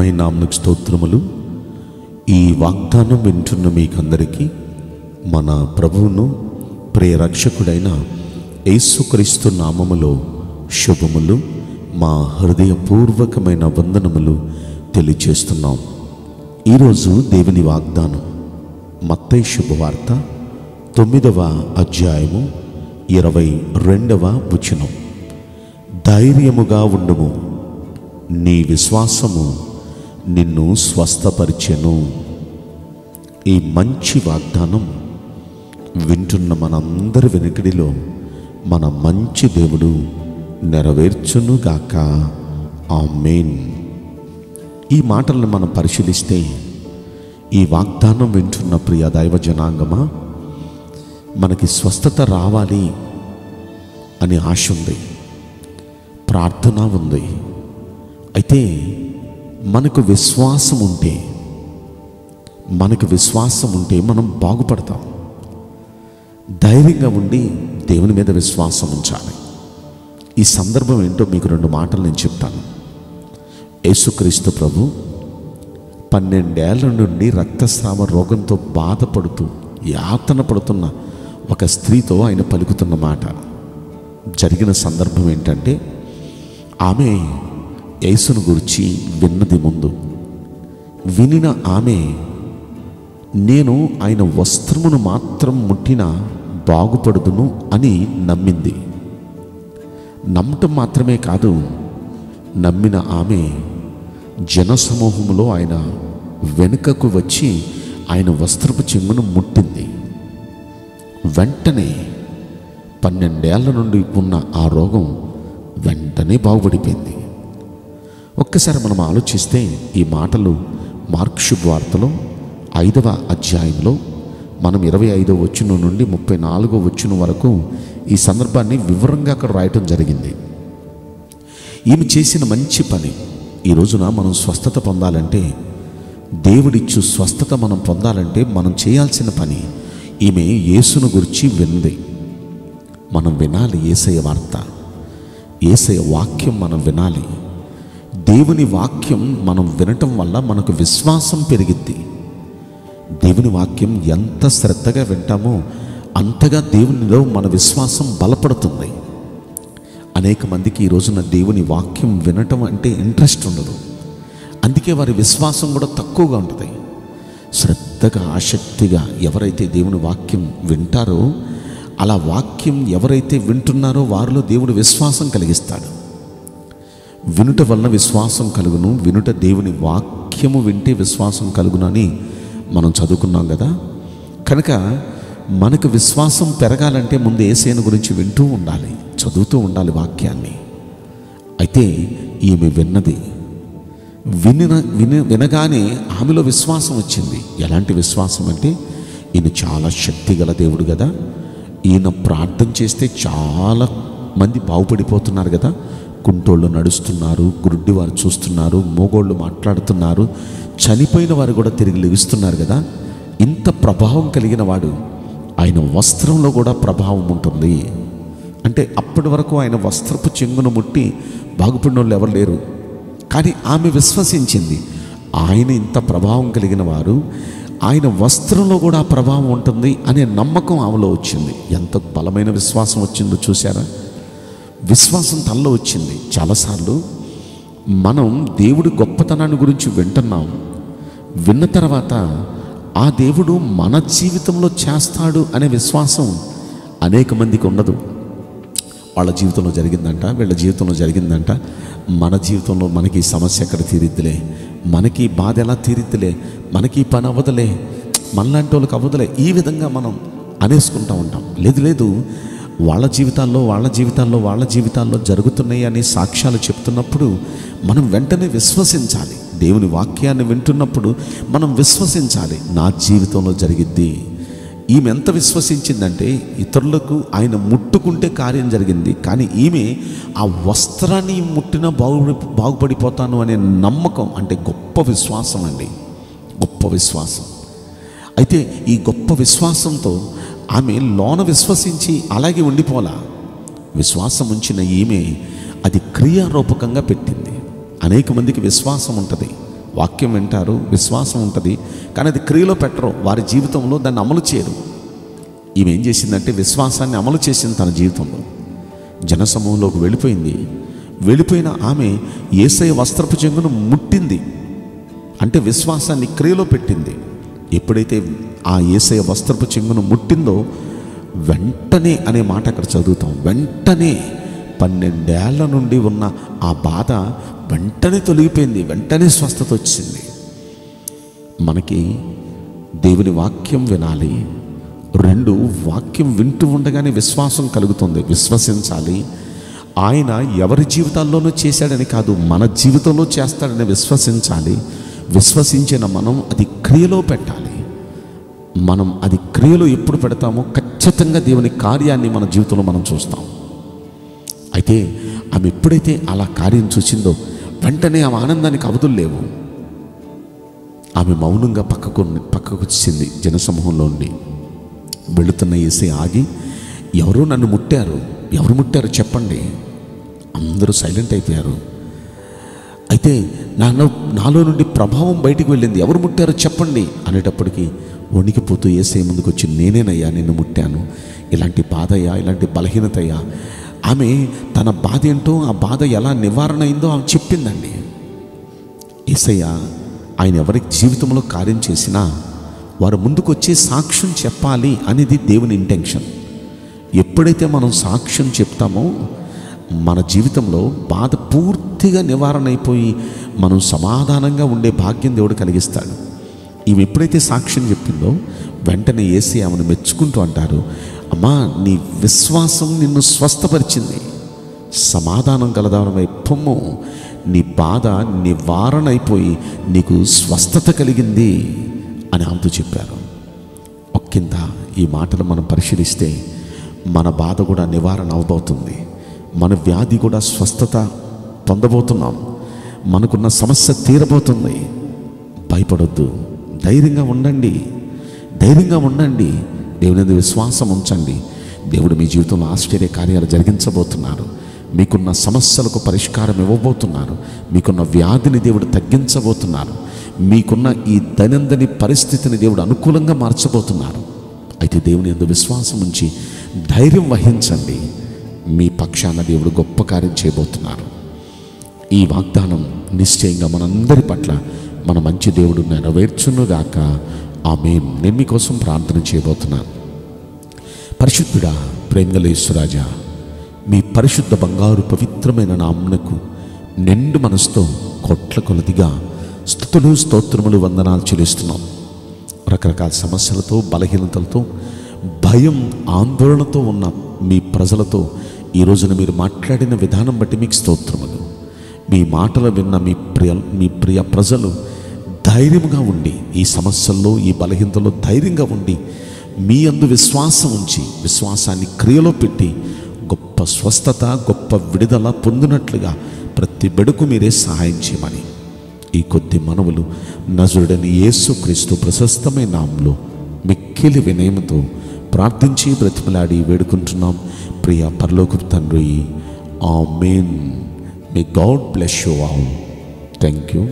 పరిశుద్ధమైన నామమునకు స్తోత్రములు। ఈ వాగ్దానం వింటున్న మీకందరికీ మన ప్రభువును ప్రియ రక్షకుడైన యేసుక్రీస్తు నామములో శుభములు, మా హృదయపూర్వకమైన వందనములు తెలియజేస్తున్నాం। ఈరోజు దేవుని వాగ్దానం మత్తయి శుభవార్త 9వ అధ్యాయము 22వ వచనం, ధైర్యముగా ఉండుము, నీ విశ్వాసము నిన్ను స్వస్థపరిచెను। ఈ మంచి వాగ్దానం వింటున్న మనందరి వెనుకడిలో మన మంచి దేవుడు నెరవేర్చునుగాక, ఆమేన్। ఈ మాటలను మనం పరిశీలిస్తే, ఈ వాగ్దానం వింటున్న ప్రియ దైవ జనాంగమా, మనకి స్వస్థత రావాలి అని ఆశ ఉంది, ప్రార్థన ఉంది, అయితే మనకు విశ్వాసం ఉంటే మనం బాగుపడతాం। ధైర్యంగా ఉండి దేవుని మీద విశ్వాసం ఉంచాలి। ఈ సందర్భం ఏంటో మీకు రెండు మాటలు నేను చెప్తాను। యేసుక్రీస్తు ప్రభు 12 ఏళ్ల నుండి రక్తస్రావ రోగంతో బాధపడుతూ యాతన పడుతున్న ఒక స్త్రీతో ఆయన పలుకుతున్న మాట, జరిగిన సందర్భం ఏంటంటే, ఆమె యేసును గురించి విన్నది, ముందు వినిన ఆమె, నేను ఆయన వస్త్రమును మాత్రం ముట్టినా బాగుపడుదును అని నమ్మింది। నమ్మటం మాత్రమే కాదు, నమ్మిన ఆమె జనసమూహంలో ఆయన వెనుకకు వచ్చి ఆయన వస్త్రపు చెంగును ముట్టింది। వెంటనే 12 ఏళ్ల నుండి ఉన్న ఆ రోగం వెంటనే బాగుపడిపోయింది। ఒక్కసారి మనం ఆలోచిస్తే, ఈ మాటలు మార్కు శుభవార్తలో 5వ అధ్యాయంలో మనం 25వ వచనం నుండి 34వ వచనం వరకు ఈ సందర్భాన్ని వివరంగా అక్కడ రాయటం జరిగింది। ఈమె చేసిన మంచి పని। ఈ రోజున మనం స్వస్థత పొందాలంటే, దేవుడిచ్చు స్వస్థత మనం పొందాలంటే మనం చేయాల్సిన పని, ఈమె యేసును గురించి వింది। మనం వినాలి యేసయ్య వార్త, యేసయ్య వాక్యం మనం వినాలి। దేవుని వాక్యం మనం వినటం వల్ల మనకు విశ్వాసం పెరిగిద్ది। దేవుని వాక్యం ఎంత శ్రద్ధగా వింటామో అంతగా దేవునిలో మన విశ్వాసం బలపడుతుంది। అనేక మందికి ఈ రోజున దేవుని వాక్యం వినటం అంటే ఇంట్రెస్ట్ ఉండదు, అందుకే వారి విశ్వాసం కూడా తక్కువగా ఉంటుంది। శ్రద్ధగా ఆసక్తిగా ఎవరైతే దేవుని వాక్యం వింటారో, అలా వాక్యం ఎవరైతే వింటున్నారో వారిలో దేవుడు విశ్వాసం కలిగిస్తాడు। వినుట వలన విశ్వాసం కలుగును, వినుట దేవుని వాక్యము వింటే విశ్వాసం కలుగునని మనం చదువుకున్నాం కదా। కనుక మనకు విశ్వాసం పెరగాలంటే ముందు యేసయ్యను గురించి వింటూ ఉండాలి, చదువుతూ ఉండాలి వాక్యాన్ని। అయితే ఈమె విన్నది, వినగానే ఆమెలో విశ్వాసం వచ్చింది। ఎలాంటి విశ్వాసం అంటే, ఈయన చాలా శక్తి గల దేవుడు కదా, ఈయన ప్రార్థన చేస్తే చాలా మంది బాగుపడిపోతున్నారు కదా, కుంటోళ్ళు నడుస్తున్నారు, గుడ్డి వారు చూస్తున్నారు, మోగోళ్ళు మాట్లాడుతున్నారు, చనిపోయిన వారు కూడా తిరిగి లెగుస్తున్నారు కదా, ఇంత ప్రభావం కలిగిన వాడు, ఆయన వస్త్రంలో కూడా ప్రభావం ఉంటుంది అంటే, అప్పటి వరకు ఆయన వస్త్రపు చెంగును ముట్టి బాగుపడిన వాళ్ళు ఎవరు లేరు, కానీ ఆమె విశ్వసించింది, ఆయన ఇంత ప్రభావం కలిగిన వారు, ఆయన వస్త్రంలో కూడా ప్రభావం ఉంటుంది అనే నమ్మకం ఆమెలో వచ్చింది। ఎంత బలమైన విశ్వాసం వచ్చిందో చూసారా, విశ్వాసం తనలో వచ్చింది। చాలాసార్లు మనం దేవుడి గొప్పతనాన్ని గురించి వింటున్నాం, విన్న తర్వాత ఆ దేవుడు మన జీవితంలో చేస్తాడు అనే విశ్వాసం అనేక మందికి ఉండదు। వాళ్ళ జీవితంలో జరిగిందంట, వీళ్ళ జీవితంలో జరిగిందంట, మన జీవితంలో మనకి సమస్య ఎక్కడ తీరిద్దులే, మనకి బాధ ఎలా తీరిద్దులే, మనకి పని అవ్వదులే, మనలాంటి వాళ్ళకి అవ్వదులే, ఈ విధంగా మనం అనేసుకుంటూ ఉంటాం। లేదు లేదు, వాళ్ళ జీవితాల్లో జరుగుతున్నాయి అనే సాక్ష్యాలు చెప్తున్నప్పుడు మనం వెంటనే విశ్వసించాలి। దేవుని వాక్యాన్ని వింటున్నప్పుడు మనం విశ్వసించాలి, నా జీవితంలో జరిగిద్ది। ఈమె ఎంత విశ్వసించిందంటే, ఇతరులకు ఆయన ముట్టుకుంటే కార్యం జరిగింది, కానీ ఈమె ఆ వస్త్రాన్ని ముట్టినా బాగుపడిపోతాను అనే నమ్మకం, అంటే గొప్ప విశ్వాసం అండి, గొప్ప విశ్వాసం। అయితే ఈ గొప్ప విశ్వాసంతో ఆమె లోన విశ్వసించి అలాగే ఉండిపోలా, విశ్వాసం ఉంచిన ఈమె అది క్రియారూపకంగా పెట్టింది। అనేక మందికి విశ్వాసం ఉంటుంది, వాక్యం వింటారు, విశ్వాసం ఉంటుంది, కానీ అది క్రియలో పెట్టరు, వారి జీవితంలో దాన్ని అమలు చేయరు. ఈమె ఏం చేసిందంటే విశ్వాసాన్ని అమలు చేసింది తన జీవితంలో. జనసమూహంలోకి వెళ్ళిపోయింది. వెళ్ళిపోయిన ఆమె యేసయ్య వస్త్రపు చెంగును ముట్టింది అంటే విశ్వాసాన్ని క్రియలో పెట్టింది. ఎప్పుడైతే ఆ యేసయ్య వస్త్రపు చెంగును ముట్టిందో వెంటనే అనే మాట అక్కడ చదువుతాం. వెంటనే 12 ఏళ్ల నుండి ఉన్న ఆ బాధ వెంటనే తొలగిపోయింది, వెంటనే స్వస్థత వచ్చింది. మనకి దేవుని వాక్యం వినాలి. రెండు, వాక్యం వింటూ ఉండగానే విశ్వాసం కలుగుతుంది. విశ్వసించాలి. ఆయన ఎవరి జీవితాల్లోనూ చేశాడని కాదు, మన జీవితంలో చేస్తాడని విశ్వసించాలి. విశ్వసించిన మనం అది క్రియలో పెట్టాలి. మనం అది క్రియలో ఎప్పుడు పెడతామో ఖచ్చితంగా దేవుని కార్యాన్ని మన జీవితంలో మనం చూస్తాం. అయితే ఆమె ఎప్పుడైతే అలా కార్యం చూసిందో వెంటనే ఆమె ఆనందానికి అవధులు లేవు. ఆమె మౌనంగా పక్కకు వచ్చింది. జనసమూహంలో ఉండి వెళుతున్న యేసయ్య ఆగి, ఎవరో నన్ను ముట్టారు, ఎవరు ముట్టారు చెప్పండి. అందరూ సైలెంట్ అయిపోయారు. అయితే నాలో నుండి ప్రభావం బయటికి వెళ్ళింది, ఎవరు ముట్టారో చెప్పండి అనేటప్పటికీ వణికిపోతూ యేసయ్య ముందుకు వచ్చి, నేనేనయ్యా నిన్ను ముట్టాను, ఇలాంటి బాధయ్యా, ఇలాంటి బలహీనతయ్యా. ఆమె తన బాధ ఏంటో, ఆ బాధ ఎలా నివారణ అయిందో ఆమె చెప్పిందండి. యేసయ్య ఆయన ఎవరి జీవితంలో కార్యం చేసినా వారు ముందుకు వచ్చి సాక్ష్యం చెప్పాలి అనేది దేవుని ఇంటెన్షన్. ఎప్పుడైతే మనం సాక్ష్యం చెప్తామో మన జీవితంలో బాధ పూర్తిగా నివారణ అయిపోయి మనం సమాధానంగా ఉండే భాగ్యం దేవుడు కలిగిస్తాడు. ఈమె ఎప్పుడైతే సాక్ష్యం చెప్పిందో వెంటనే యేసయ్య ఆమెను మెచ్చుకుంటూ అంటారు, అమ్మా నీ విశ్వాసం నిన్ను స్వస్థపరిచింది, సమాధానం కలదానమై పొమ్ము, నీ బాధ నివారణ అయిపోయి నీకు స్వస్థత కలిగింది అని ఆమెతో చెప్పారు. ఒక్కింత ఈ మాటలు మనం పరిశీలిస్తే మన బాధ కూడా నివారణ అవబోతుంది, మన వ్యాధి కూడా స్వస్థత పొందబోతున్నాం, మనకున్న సమస్య తీరబోతుంది. భయపడొద్దు, ధైర్యంగా ఉండండి, ధైర్యంగా ఉండండి, దేవుని మీద విశ్వాసం ఉంచండి. దేవుడు మీ జీవితంలో ఆశ్చర్య కార్యాలు జరిగించబోతున్నారు, మీకున్న సమస్యలకు పరిష్కారం ఇవ్వబోతున్నారు, మీకున్న వ్యాధిని దేవుడు తగ్గించబోతున్నారు, మీకున్న ఈ దైనందిన పరిస్థితిని దేవుడు అనుకూలంగా మార్చబోతున్నారు. అయితే దేవుని యందు విశ్వాసం ఉంచి ధైర్యం వహించండి, మీ పక్షాన దేవుడు గొప్ప కార్యం చేయబోతున్నారు. ఈ వాగ్దానం నిశ్చయంగా మనందరి పట్ల మన మంచి దేవుడు నెరవేర్చునుగాక. ఆమేన్. నేను మీకోసం ప్రార్థన చేయబోతున్నాను. పరిశుద్ధుడా, ప్రేమగలేశ్వరాజా, మీ పరిశుద్ధ బంగారు పవిత్రమైన నామమునకు నిండు మనసుతో కోట్ల కొలదిగా స్తుతులు స్తోత్రములు వందనాలు చెల్లిస్తున్నాం. రకరకాల సమస్యలతో, బలహీనతలతో, భయం, ఆందోళనతో ఉన్న మీ ప్రజలతో ఈ రోజున మీరు మాట్లాడిన విధానం బట్టి మీకు స్తోత్రములు. మీ మాటలు విన్న మీ ప్రియ ప్రజలు ధైర్యంగా ఉండి, ఈ సమస్యల్లో, ఈ బలహీనతల్లో ధైర్యంగా ఉండి మీ యందు విశ్వాసం ఉంచి విశ్వాసాన్ని క్రియలో పెట్టి గొప్ప స్వస్థత, గొప్ప విడుదల పొందినట్లుగా ప్రతి బిడకు మీరే సహాయం చేయమని ఈ కొద్ది మనవులు నజరుడని యేసుక్రీస్తు ప్రశస్తమైన నామములో మిక్కిలి వినయముతో ప్రార్థించి బ్రతిమలాడి వేడుకుంటున్నాం ప్రియ పరలోకపు తండ్రి. Amen. May God bless you all. Thank you.